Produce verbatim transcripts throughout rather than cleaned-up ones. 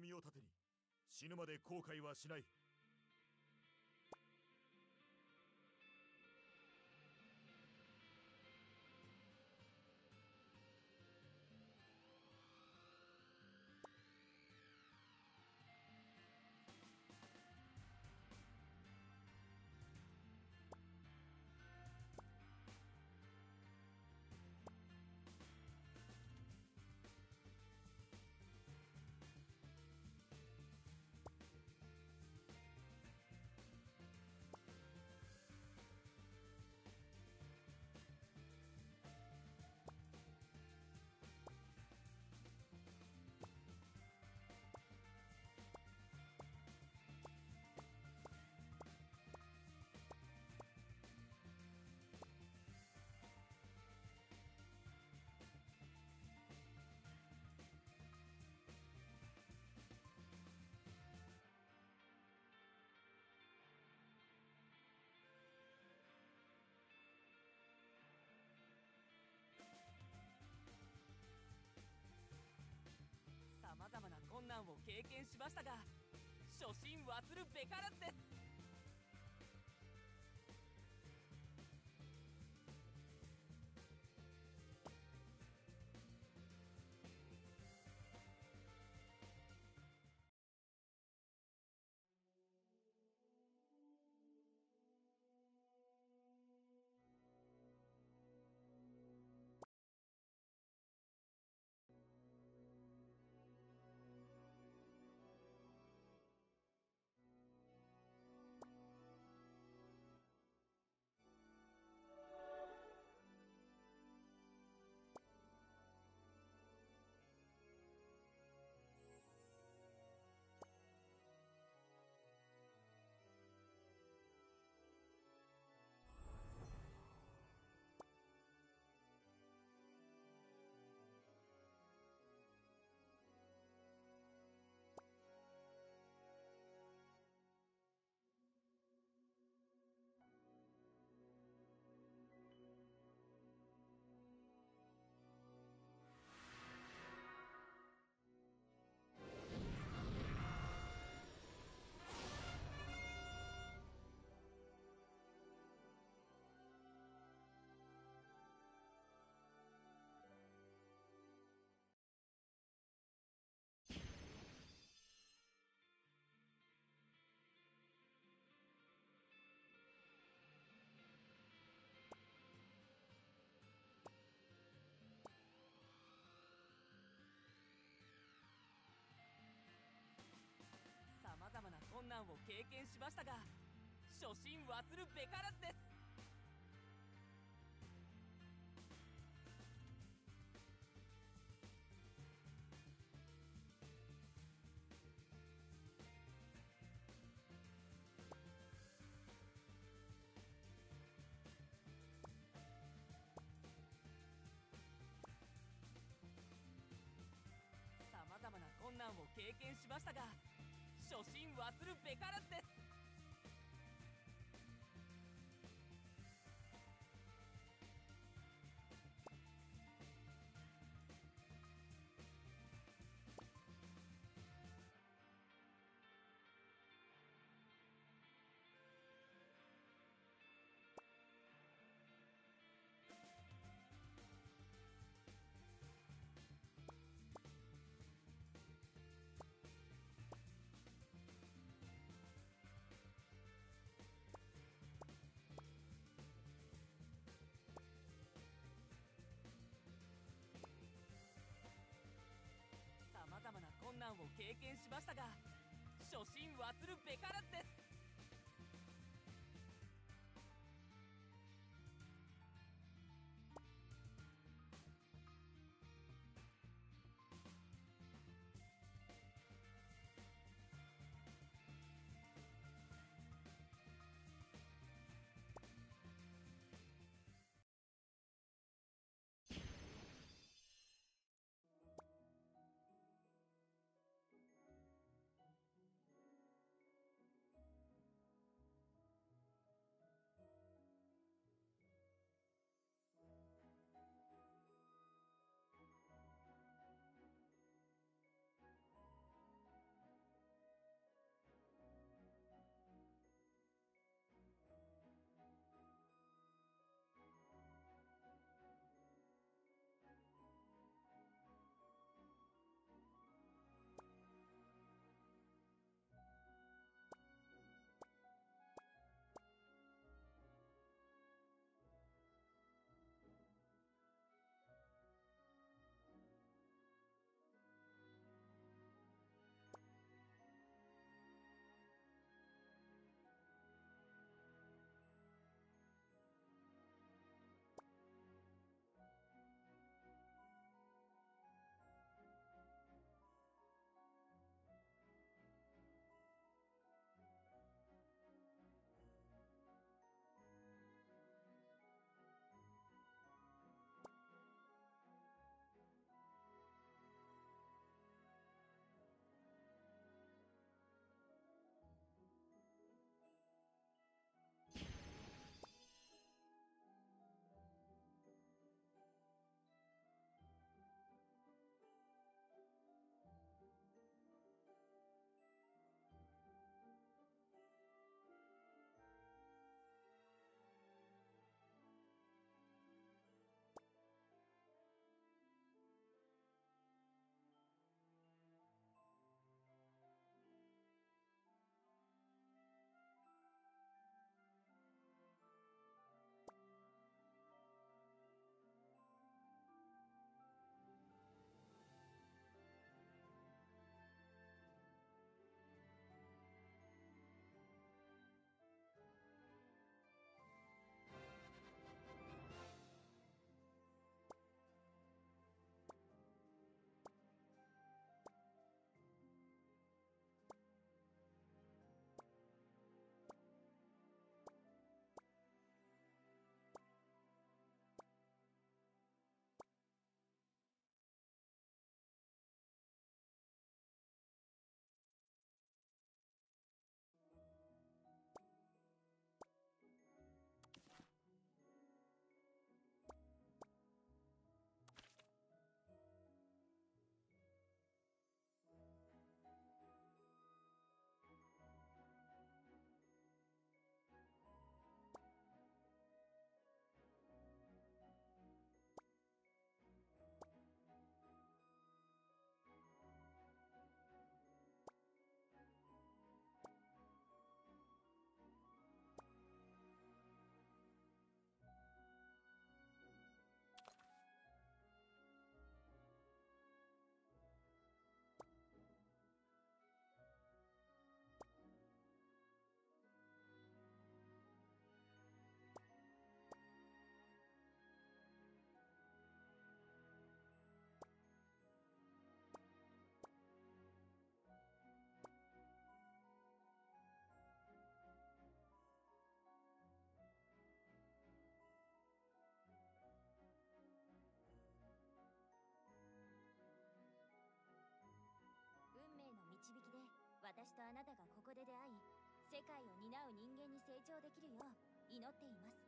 の身を盾に死ぬまで後悔はしない。さまざまな困難を経験しましたが、初心忘るべからずです。さまざまな困難を経験しましたが、初心忘るべからずです。さまざまな困難を経験しましたが、初心忘るべからずです。さまざまな困難を経験しましたが、初心忘るべからずです。あなたがここで出会い、世界を担う人間に成長できるよう祈っています。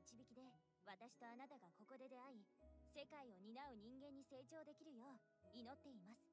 導きで私とあなたがここで出会い、世界を担う人間に成長できるよう祈っています。